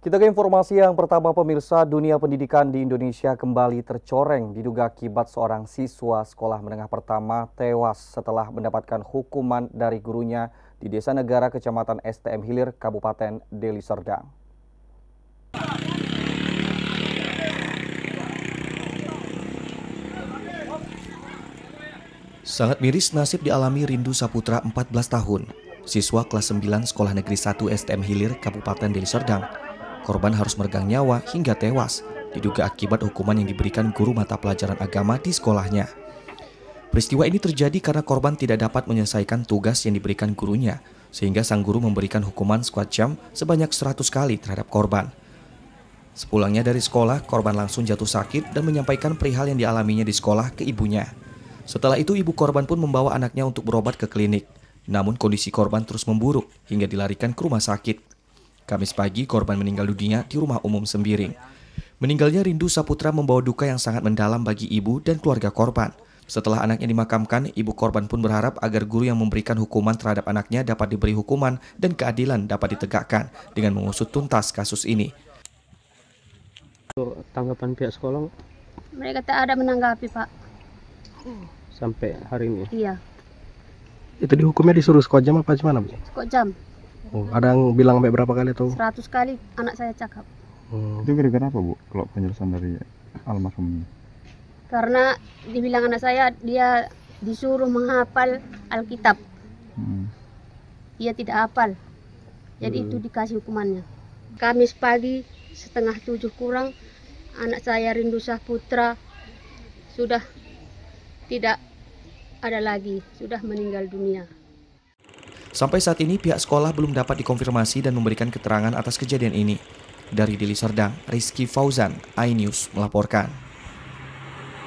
Kita ke informasi yang pertama pemirsa, dunia pendidikan di Indonesia kembali tercoreng diduga akibat seorang siswa sekolah menengah pertama tewas setelah mendapatkan hukuman dari gurunya di Desa Negara, Kecamatan STM Hilir, Kabupaten Deli Serdang. Sangat miris nasib dialami Rindu Saputra 14 tahun, siswa kelas 9 Sekolah Negeri 1 STM Hilir, Kabupaten Deli Serdang. Korban harus meregang nyawa hingga tewas, diduga akibat hukuman yang diberikan guru mata pelajaran agama di sekolahnya. Peristiwa ini terjadi karena korban tidak dapat menyelesaikan tugas yang diberikan gurunya, sehingga sang guru memberikan hukuman squat jam sebanyak 100 kali terhadap korban. Sepulangnya dari sekolah, korban langsung jatuh sakit dan menyampaikan perihal yang dialaminya di sekolah ke ibunya. Setelah itu, ibu korban pun membawa anaknya untuk berobat ke klinik. Namun kondisi korban terus memburuk hingga dilarikan ke rumah sakit. Kamis pagi, korban meninggal dunia di rumah umum Sembiring. Meninggalnya Rindu Saputra membawa duka yang sangat mendalam bagi ibu dan keluarga korban. Setelah anaknya dimakamkan, ibu korban pun berharap agar guru yang memberikan hukuman terhadap anaknya dapat diberi hukuman dan keadilan dapat ditegakkan dengan mengusut tuntas kasus ini. Tanggapan pihak sekolah? Mereka tak ada menanggapi, Pak. Sampai hari ini? Iya. Itu dihukumnya disuruh squat jam apa gimana, Bu? Squat jam. Oh, ada yang bilang sampai berapa kali tuh? 100 kali anak saya cakap. Itu gara-gara apa, Bu? Kalau penjelasan dari almarhum? Karena dibilang anak saya dia disuruh menghafal Alkitab. Dia tidak hafal. Jadi itu dikasih hukumannya. Kamis pagi 6:30 anak saya Rindu Saputra sudah tidak ada lagi, sudah meninggal dunia. Sampai saat ini pihak sekolah belum dapat dikonfirmasi dan memberikan keterangan atas kejadian ini. Dari Deli Serdang, Rizky Fauzan, iNews melaporkan.